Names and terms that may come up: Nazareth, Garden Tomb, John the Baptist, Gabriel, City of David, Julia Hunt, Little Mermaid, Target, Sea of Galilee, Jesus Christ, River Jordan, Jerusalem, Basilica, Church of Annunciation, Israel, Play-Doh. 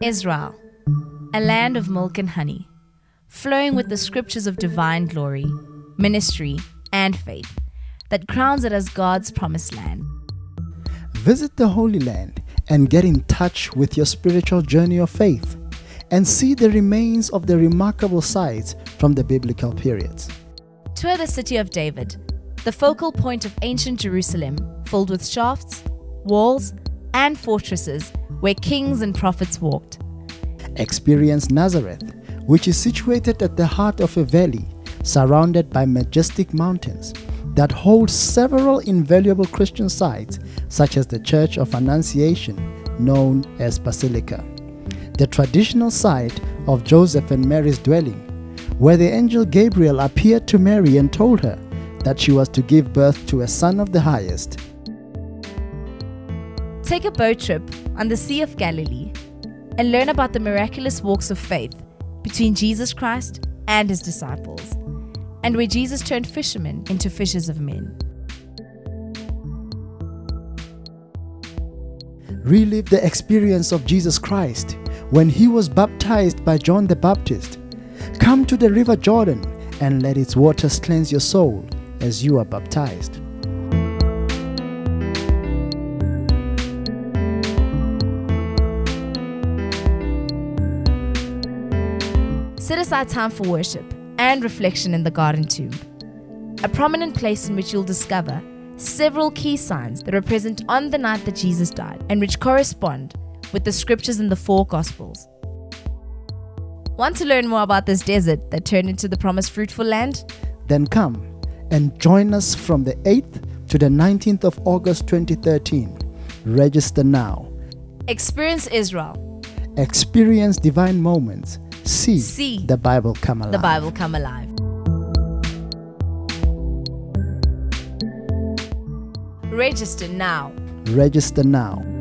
Israel, a land of milk and honey, flowing with the scriptures of divine glory, ministry, and faith that crowns it as God's promised land. Visit the Holy Land and get in touch with your spiritual journey of faith and see the remains of the remarkable sites from the biblical periods. Tour the City of David, the focal point of ancient Jerusalem, filled with shafts, walls, and fortresses where kings and prophets walked. Experience Nazareth, which is situated at the heart of a valley surrounded by majestic mountains that hold several invaluable Christian sites, such as the Church of Annunciation, known as Basilica, the traditional site of Joseph and Mary's dwelling, where the angel Gabriel appeared to Mary and told her that she was to give birth to a son of the highest. Take a boat trip on the Sea of Galilee and learn about the miraculous walks of faith between Jesus Christ and his disciples, and where Jesus turned fishermen into fishers of men. Relive the experience of Jesus Christ when he was baptized by John the Baptist. Come to the River Jordan and let its waters cleanse your soul as you are baptized. Set aside time for worship and reflection in the Garden Tomb, a prominent place in which you'll discover several key signs that were present on the night that Jesus died and which correspond with the scriptures in the four Gospels. Want to learn more about this desert that turned into the promised fruitful land? Then come and join us from the 8th to the 19th of August 2013. Register now. Experience Israel. Experience divine moments. See the Bible come alive. Register now.